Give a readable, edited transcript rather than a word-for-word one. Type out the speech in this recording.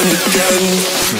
Again and again.